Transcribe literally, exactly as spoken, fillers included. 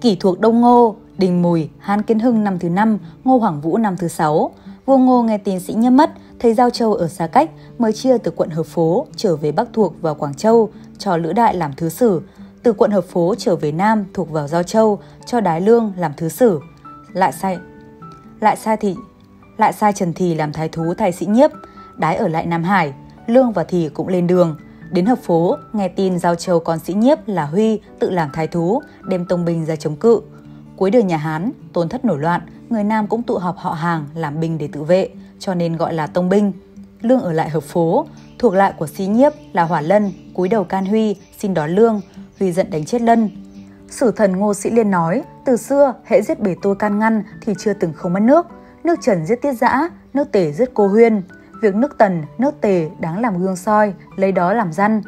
Kỷ thuộc Đông Ngô, Đinh Mùi, Hán Kiến Hưng năm thứ năm, Ngô Hoàng Vũ năm thứ sáu. Vua Ngô nghe tin Sĩ Nhiếp mất, thấy Giao Châu ở xa cách, mới chia từ quận Hợp Phố trở về Bắc thuộc vào Quảng Châu, cho Lữ Đại làm thứ sử. Từ quận Hợp Phố trở về Nam thuộc vào Giao Châu, cho Đái Lương làm thứ sử. Lại sai, lại sai thì, lại sai Trần Thì làm thái thú thay Sĩ Nhiếp. Đái ở lại Nam Hải, Lương và Thì cũng lên đường. Đến Hợp Phố, nghe tin Giao Châu con Sĩ Nhiếp là Huy tự làm thái thú, đem tông binh ra chống cự. Cuối đời nhà Hán, Tôn Thất nổi loạn, người Nam cũng tụ họp họ hàng làm binh để tự vệ, cho nên gọi là tông binh. Lương ở lại Hợp Phố, thuộc lại của Sĩ Nhiếp là Hỏa Lân, cúi đầu can Huy, xin đón Lương. Huy giận đánh chết Lân. Sử thần Ngô Sĩ Liên nói, từ xưa hễ giết bề tôi can ngăn thì chưa từng không mất nước. Nước Trần giết Tiết Dã, nước Tề giết Cô Huyên. Việc nước Tần, nước Tề đáng làm gương soi, lấy đó làm răn.